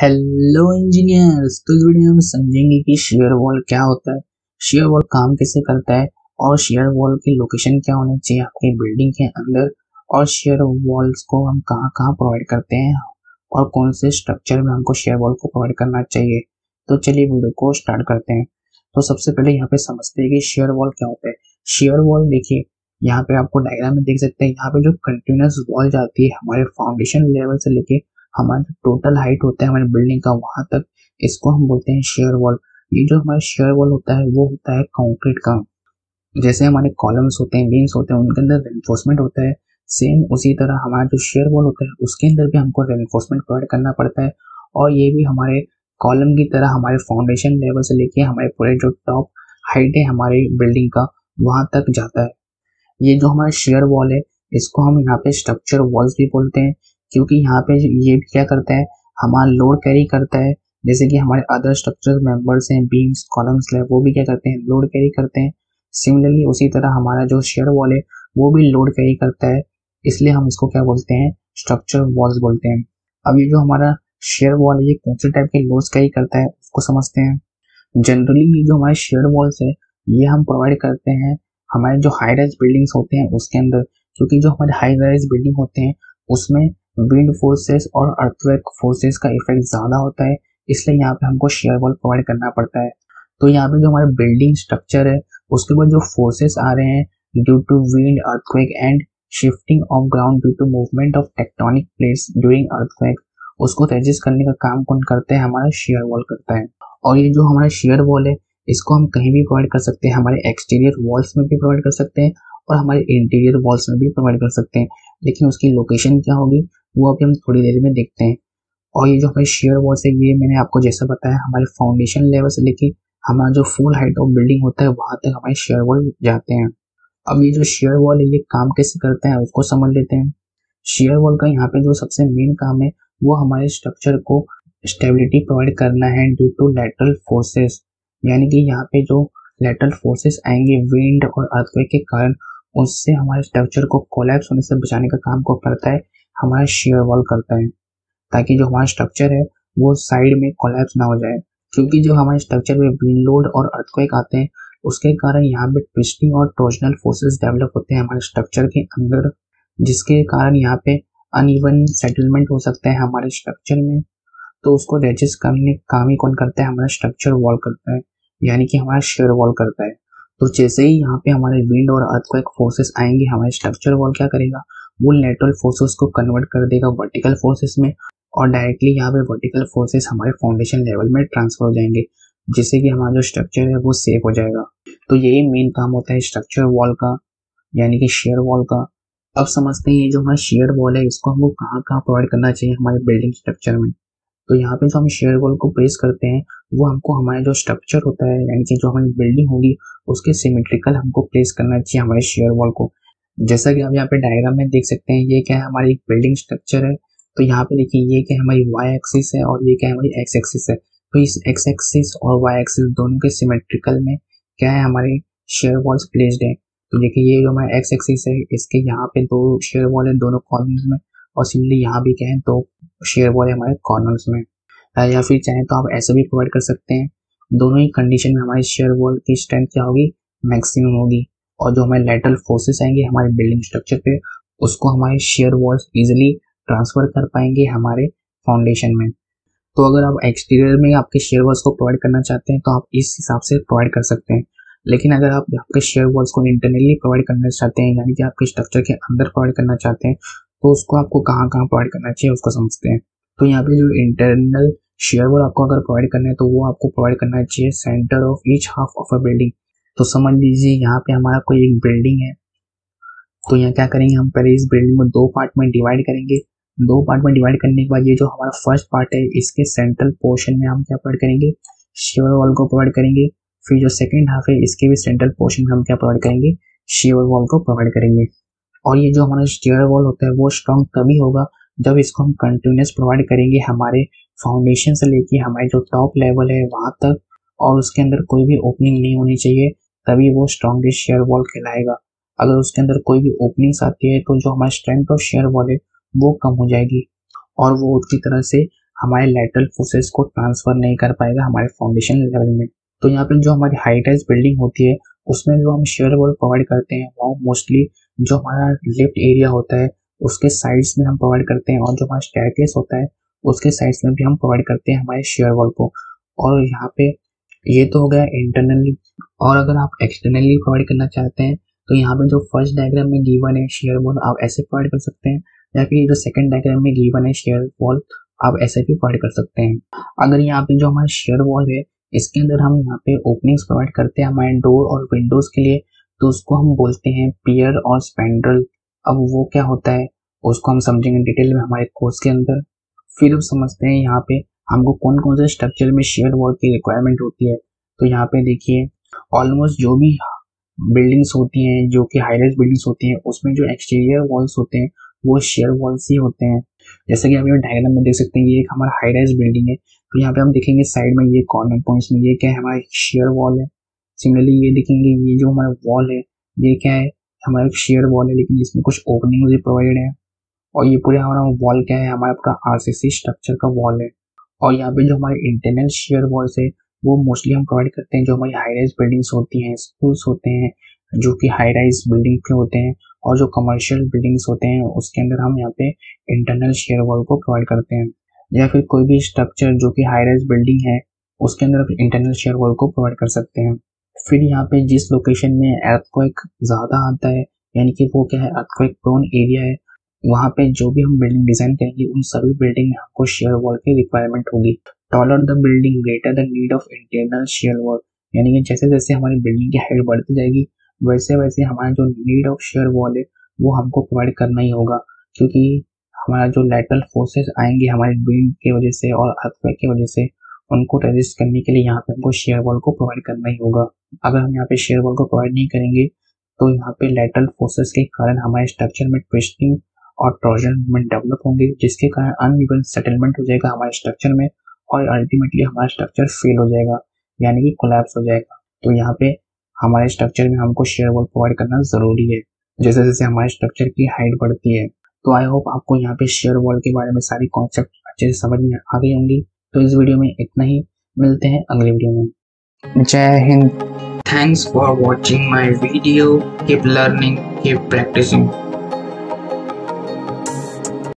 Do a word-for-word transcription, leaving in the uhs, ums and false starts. Hello engineers, तो इस video में हम समझेंगे कि शेयर वॉल क्या होता है, शेयर वॉल काम कैसे करता है और शेयर वॉल की लोकेशन क्या होनी चाहिए आपके बिल्डिंग के अंदर, और शेयर वॉल्स को हम कहाँ कहाँ प्रोवाइड करते हैं और कौन से स्ट्रक्चर में हमको शेयर वॉल को प्रोवाइड करना चाहिए। तो चलिए वीडियो को स्टार्ट करते हैं। तो सबसे पहले यहाँ पे समझते हैं कि शेयर वॉल क्या होता है। शेयर वॉल देखिए, यहाँ पे आपको डायग्राम में देख सकते हैं, यहाँ पे जो कंटिन्यूस वॉल जाती है हमारे फाउंडेशन लेवल से लेके हमारा जो टोटल हाइट होता है हमारे बिल्डिंग का वहां तक, इसको हम बोलते हैं शेयर वॉल। ये जो हमारा शेयर वॉल होता है वो होता है कंक्रीट का। जैसे हमारे कॉलम्स होते हैं, बीम्स होते हैं, उनके अंदर रेनफोर्समेंट होता है, सेम उसी तरह हमारा जो शेयर वॉल होता है उसके अंदर भी हमको रेनफोर्समेंट प्रोवाइड करना पड़ता है। और ये भी हमारे कॉलम की तरह हमारे फाउंडेशन लेवल से लेके हमारे पूरे जो टॉप हाइट है हमारे बिल्डिंग का वहाँ तक जाता है। ये जो हमारा शेयर वॉल है इसको हम यहाँ पे स्ट्रक्चर वॉल्स भी बोलते हैं, क्योंकि यहाँ पे ये भी क्या करता है, हमारा लोड कैरी करता है। जैसे कि हमारे अदर स्ट्रक्चर मेंबर्स हैं, बीम्स, कॉलम्स, स्लैब, वो भी क्या करते हैं, लोड कैरी करते हैं। सिमिलरली उसी तरह हमारा जो शेयर वॉल है वो भी लोड कैरी करता है, इसलिए हम इसको क्या बोलते हैं, स्ट्रक्चर वॉल्स बोलते हैं। अब ये जो हमारा शेयर वॉल है ये कौन से टाइप के लोड्स कैरी करता है उसको समझते हैं। जनरली ये जो हमारे शेयर वॉल्स है ये हम प्रोवाइड करते हैं हमारे जो हाई राइज बिल्डिंग्स होते हैं उसके अंदर, क्योंकि जो हमारे हाई राइज बिल्डिंग होते हैं उसमें विंड फोर्सेस और अर्थक्वेक फोर्सेस का इफेक्ट ज़्यादा होता है, इसलिए यहाँ पे हमको शेयर वॉल प्रोवाइड करना पड़ता है। तो यहाँ पे जो हमारे बिल्डिंग स्ट्रक्चर है उसके ऊपर जो फोर्सेस आ रहे हैं due to wind, earthquake and shifting of ground due to movement of tectonic plates during earthquake, उसको रेजिस्ट करने का काम कौन करते हैं, हमारा शेयर वॉल करता है। और ये जो हमारा शेयर वॉल है इसको हम कहीं भी प्रोवाइड कर सकते हैं, हमारे एक्सटीरियर वॉल्स में भी प्रोवाइड कर सकते हैं और हमारे इंटीरियर वॉल्स में भी प्रोवाइड कर सकते हैं, लेकिन उसकी लोकेशन क्या होगी वो अभी हम थोड़ी देर में देखते हैं। और ये जो हमारे शेयर वॉल्स है ये मैंने आपको जैसा बताया हमारे फाउंडेशन लेवल से लेके हमारा जो फुल हाइट ऑफ बिल्डिंग होता है वहाँ तक हमारे शेयर वॉल जाते हैं। अब ये जो शेयर वॉल है ये काम कैसे करते हैं उसको समझ लेते हैं। शेयर वॉल का यहाँ पे जो सबसे मेन काम है वो हमारे स्ट्रक्चर को स्टेबिलिटी प्रोवाइड करना है ड्यू टू लैटरल फोर्सेस, यानी कि यहाँ पे जो लैटरल फोर्सेस आएंगे विंड और अर्थक्वेक के कारण, उससे हमारे स्ट्रक्चर को कोलैप्स होने से बचाने का काम को करता है हमारा शेयर वॉल करता है, ताकि जो हमारा स्ट्रक्चर है वो साइड में कोलैप्स ना हो जाए। क्योंकि जो हमारे स्ट्रक्चर में विंड लोड और अर्थक्वेक आते हैं उसके कारण यहाँ पे ट्विस्टिंग और टॉर्जनल फोर्सेस डेवलप होते हैं हमारे स्ट्रक्चर के अंदर, जिसके कारण यहाँ पे अनइवन सेटलमेंट हो सकता है हमारे स्ट्रक्चर में। तो उसको रेजिस्ट करने का काम ही कौन करता है, हमारा स्ट्रक्चर वॉल करता है, यानी कि हमारा शेयर वॉल करता है। तो जैसे ही यहाँ पे हमारे विंड और अर्थक्वेक फोर्सेस आएंगे हमारे स्ट्रक्चर वॉल क्या करेगा, वो लैटरल फोर्सेस को कन्वर्ट कर देगा वर्टिकल फोर्सेस में, और डायरेक्टली यहाँ पे वर्टिकल फोर्सेस हमारे फाउंडेशन लेवल में ट्रांसफर हो जाएंगे, जिससे कि हमारा जो स्ट्रक्चर है वो सेफ हो जाएगा। तो यही मेन काम होता है स्ट्रक्चर वॉल का, यानी कि शेयर वॉल का। अब समझते हैं ये जो हमारा शेयर वॉल है इसको हमको कहाँ कहाँ प्रोवाइड करना चाहिए हमारे बिल्डिंग स्ट्रक्चर में। तो यहाँ पे जो हम शेयर वॉल को प्लेस करते हैं वो हमको हमारे जो स्ट्रक्चर होता है यानी कि जो हमारी बिल्डिंग होगी उसके सिमेट्रिकल हमको प्लेस करना चाहिए हमारे शेयर वॉल को। जैसा कि आप यहाँ पे डायग्राम में देख सकते हैं ये क्या है, हमारी बिल्डिंग स्ट्रक्चर है। तो यहाँ पे देखिए ये क्या हमारी वाई एक्सिस है और ये क्या हमारी एक्स एक्सिस है। तो इस एक्स एक्सिस और वाई एक्सिस दोनों के सिमेट्रिकल में क्या है, हमारे शेयर वॉल्स प्लेस्ड है। तो देखिए ये जो हमारा एक्स एक्सिस है इसके यहाँ पे दो शेयर वॉल है दोनों कॉर्नर्स में, और सिमिलरली यहाँ भी क्या है दो शेयर वॉल है हमारे कॉर्नर्स में। या फिर चाहें तो आप ऐसे भी प्रोवाइड कर सकते हैं। दोनों ही कंडीशन में हमारे शेयर वॉल की स्ट्रेंथ क्या होगी, मैक्सिमम होगी, और जो हमारे लैटरल फोर्सेस आएंगे हमारे बिल्डिंग स्ट्रक्चर पे उसको हमारे शेयर वॉल्स इजीली ट्रांसफर कर पाएंगे हमारे फाउंडेशन में। तो अगर आप एक्सटीरियर में आपके शेयर वॉल्स को प्रोवाइड करना चाहते हैं तो आप इस हिसाब से प्रोवाइड कर सकते हैं, लेकिन अगर आप आपके शेयर वॉल्स को इंटरनली प्रोवाइड करना चाहते हैं यानी कि आपके स्ट्रक्चर के अंदर प्रोवाइड करना चाहते हैं तो उसको आपको कहाँ कहाँ प्रोवाइड करना चाहिए उसको समझते हैं। तो यहाँ पे जो इंटरनल शेयर वॉल आपको अगर प्रोवाइड करना है तो वो आपको प्रोवाइड करना चाहिए centre of each half of a building. तो समझ लीजिए यहाँ पे हमारा कोई एक बिल्डिंग है, तो यहाँ क्या करेंगे हम पहले इस बिल्डिंग को दो पार्ट में डिवाइड करेंगे। दो पार्ट में डिवाइड करने के बाद ये जो हमारा फर्स्ट पार्ट है इसके सेंट्रल पोर्शन में हम क्या प्रोवाइड करेंगे, शेयर वॉल को प्रोवाइड करेंगे। फिर जो सेकंड हाफ है इसके भी सेंट्रल पोर्शन में हम क्या प्रोवाइड करेंगे, शेयर वॉल को प्रोवाइड करेंगे। और ये जो हमारा शेयर वॉल होता है वो स्ट्रॉन्ग तभी होगा जब इसको हम कंटिन्यूस प्रोवाइड करेंगे हमारे फाउंडेशन से लेके हमारे जो टॉप लेवल है वहाँ तक, और उसके अंदर कोई भी ओपनिंग नहीं होनी चाहिए, तभी वो स्ट्रॉन्गेस्ट शेयर वॉल कहलाएगा। अगर उसके अंदर कोई भी ओपनिंग्स आती है तो जो हमारी स्ट्रेंथ ऑफ शेयर वॉल है वो कम हो जाएगी और वो उसी तरह से हमारे लैटरल फोर्सेस को ट्रांसफर नहीं कर पाएगा हमारे फाउंडेशन लेवल में। तो यहाँ पे जो हमारी हाई राइज बिल्डिंग होती है उसमें जो हम शेयर वॉल प्रोवाइड करते हैं वो मोस्टली जो हमारा लिफ्ट एरिया होता है उसके साइड्स में हम प्रोवाइड करते हैं, और जो हमारा स्टेयरकेस होता है उसके साइड्स में भी हम प्रोवाइड करते हैं हमारे शेयर वॉल को। और यहाँ पे ये तो हो गया इंटरनली, और अगर आप एक्सटर्नली प्रोवाइड करना चाहते हैं तो यहाँ पे जो फर्स्ट डायग्राम में गिवन है शेयर वॉल आप ऐसे प्रोवाइड कर सकते हैं, या फिर जो सेकंड डायग्राम में गिवन है शेयर वॉल आप ऐसे भी प्रोवाइड कर सकते हैं। अगर यहाँ पे जो हमारा शेयर वॉल है इसके अंदर हम यहाँ पे ओपनिंग्स प्रोवाइड करते हैं हमारे डोर और विंडोज के लिए, तो उसको हम बोलते हैं पियर और स्पैंड्रल। अब वो क्या होता है उसको हम समझेंगे डिटेल में हमारे कोर्स के अंदर। फिर हम समझते हैं यहाँ पे हमको कौन कौन से स्ट्रक्चर में शेयर वॉल की रिक्वायरमेंट होती है। तो यहाँ पे देखिए ऑलमोस्ट जो भी बिल्डिंग्स होती हैं जो कि हाई राइज बिल्डिंग्स होती हैं उसमें जो एक्सटीरियर वॉल्स होते हैं वो शेयर वॉल्स ही होते हैं। जैसे कि आप ये डायग्राम में देख सकते हैं ये एक हमारा हाई राइज बिल्डिंग है, तो यहाँ पे हम देखेंगे साइड में ये कॉर्नर पॉइंट्स में ये क्या है हमारा शेयर वॉल है। सिमिलरली ये देखेंगे ये जो हमारा वॉल है ये क्या है हमारा एक शेयर वॉल है, लेकिन इसमें कुछ ओपनिंग भी प्रोवाइडेड है। और ये पूरा हमारा वॉल क्या है हमारा पूरा आरसीसी स्ट्रक्चर का वॉल है। और यहाँ पे जो हमारे इंटरनल शेयर वॉल्स है वो मोस्टली हम प्रोवाइड करते हैं जो हमारी हाई राइज बिल्डिंग्स होती हैं, स्कूल्स होते हैं जो कि हाई राइज बिल्डिंग के होते हैं, और जो कमर्शियल बिल्डिंग्स होते हैं उसके अंदर हम यहाँ पे इंटरनल शेयर वॉल को प्रोवाइड करते हैं। या फिर कोई भी स्ट्रक्चर जो कि हाई राइज बिल्डिंग है उसके अंदर इंटरनल शेयर वॉल को प्रोवाइड कर सकते हैं। फिर यहाँ पे जिस लोकेशन में अर्थक्वेक ज़्यादा आता है यानी कि वो क्या है अर्थक्वेक प्रोन एरिया है, वहाँ पे जो भी हम बिल्डिंग डिज़ाइन करेंगे उन सभी बिल्डिंग में हमको शेयर वॉल की रिक्वायरमेंट होगी। Taller the building greater the need of internal share wall, यानी कि जैसे जैसे हमारी बिल्डिंग की हाइट बढ़ती जाएगी वैसे वैसे हमारा जो नीड ऑफ शेयर वॉल है वो हमको प्रोवाइड करना ही होगा, क्योंकि हमारा जो लैटरल फोर्सेस आएंगे हमारे विंड की वजह से और अर्थक्वेक की वजह से उनको रेजिस्ट करने के लिए यहाँ पे हमको शेयर वॉल को प्रोवाइड करना ही होगा। अगर हम यहाँ पे शेयर वॉल को प्रोवाइड नहीं करेंगे तो यहाँ पे लैटरल फोर्सेस के कारण हमारे स्ट्रक्चर में ट्विस्टिंग और टॉर्जन मूवमेंट डेवलप होंगे, जिसके कारण अनइवन सेटलमेंट हो जाएगा हमारे स्ट्रक्चर में और अल्टीमेटली हमारा स्ट्रक्चर फेल हो जाएगा यानी कि कोलैप्स हो जाएगा। तो यहाँ पे हमारे स्ट्रक्चर में हमको शेयर वॉल प्रोवाइड करना ज़रूरी है जैसे जैसे हमारे स्ट्रक्चर की हाइट बढ़ती है। तो आई होप आपको यहाँ पे शेयर वॉल के बारे में सारी कॉन्सेप्ट अच्छे से समझ में आ गई होंगी। तो इस वीडियो में इतना ही, मिलते हैं अगले वीडियो में। जय हिंद। Thanks for watching my video. Keep learning, keep practising.